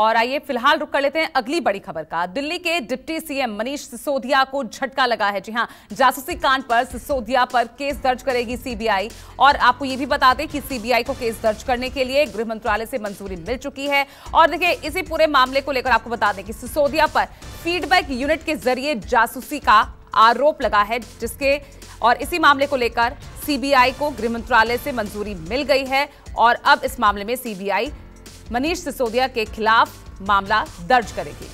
और आइए फिलहाल रुक कर लेते हैं अगली बड़ी खबर का। दिल्ली के डिप्टी सीएम मनीष सिसोदिया को झटका लगा है। जी हां, जासूसी कांड पर सिसोदिया पर केस दर्ज करेगी सीबीआई। और आपको ये भी बता दें कि सीबीआई को केस दर्ज करने के लिए गृह मंत्रालय से मंजूरी मिल चुकी है। और देखिए, इसी पूरे मामले को लेकर आपको बता दें कि सिसोदिया पर फीडबैक यूनिट के जरिए जासूसी का आरोप लगा है, जिसके और इसी मामले को लेकर सीबीआई को गृह मंत्रालय से मंजूरी मिल गई है। और अब इस मामले में सीबीआई मनीष सिसोदिया के खिलाफ मामला दर्ज करेगी।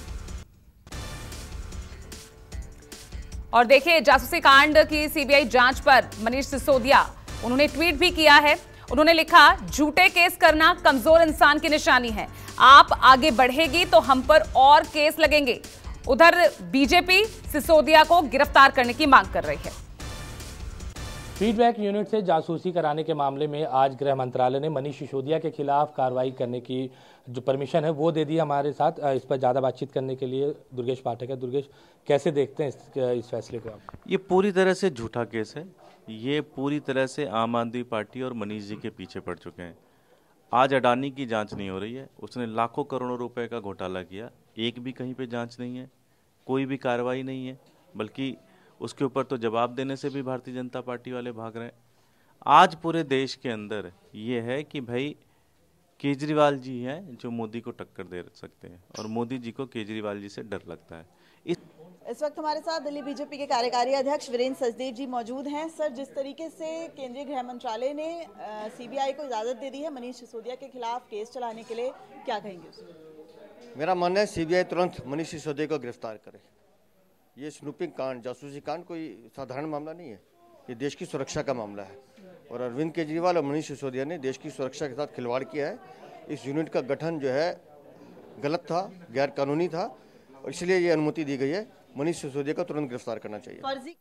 और देखिए, जासूसी कांड की सीबीआई जांच पर मनीष सिसोदिया, उन्होंने ट्वीट भी किया है। उन्होंने लिखा, झूठे केस करना कमजोर इंसान की निशानी है। आप आगे बढ़ेगी तो हम पर और केस लगेंगे। उधर बीजेपी सिसोदिया को गिरफ्तार करने की मांग कर रही है। फीडबैक यूनिट से जासूसी कराने के मामले में आज गृह मंत्रालय ने मनीष सिसोदिया के खिलाफ कार्रवाई करने की जो परमिशन है वो दे दी। हमारे साथ इस पर ज़्यादा बातचीत करने के लिए दुर्गेश पाठक है। दुर्गेश, कैसे देखते हैं इस फैसले को आप? ये पूरी तरह से झूठा केस है। ये पूरी तरह से आम आदमी पार्टी और मनीष जी के पीछे पड़ चुके हैं। आज अडानी की जाँच नहीं हो रही है। उसने लाखों करोड़ों रुपये का घोटाला किया, एक भी कहीं पर जाँच नहीं है, कोई भी कार्रवाई नहीं है, बल्कि उसके ऊपर तो जवाब देने से भी भारतीय जनता पार्टी वाले भाग रहे हैं। आज पूरे देश के अंदर ये है कि भाई केजरीवाल जी हैं जो मोदी को टक्कर दे सकते हैं, और मोदी जी को केजरीवाल जी से डर लगता है। इस वक्त हमारे साथ दिल्ली बीजेपी के कार्यकारी अध्यक्ष वीरेन्द्र सचदेव जी मौजूद हैं। सर, जिस तरीके से केंद्रीय गृह मंत्रालय ने सीबीआई को इजाज़त दे दी है मनीष सिसोदिया के खिलाफ केस चलाने के लिए, क्या कहेंगे उसमें? मेरा मन है सीबीआई तुरंत मनीष सिसोदिया को गिरफ्तार करे। ये स्नूपिंग कांड, जासूसी कांड कोई साधारण मामला नहीं है। ये देश की सुरक्षा का मामला है, और अरविंद केजरीवाल और मनीष सिसोदिया ने देश की सुरक्षा के साथ खिलवाड़ किया है। इस यूनिट का गठन जो है गलत था, गैर कानूनी था, और इसलिए ये अनुमति दी गई है। मनीष सिसोदिया को तुरंत गिरफ्तार करना चाहिए।